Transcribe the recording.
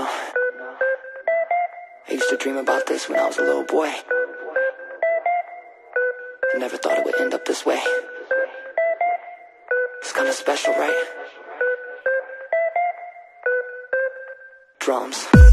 know? I used to dream about this when I was a little boy. I never thought it would end up this way. It's kinda special, right? Drums.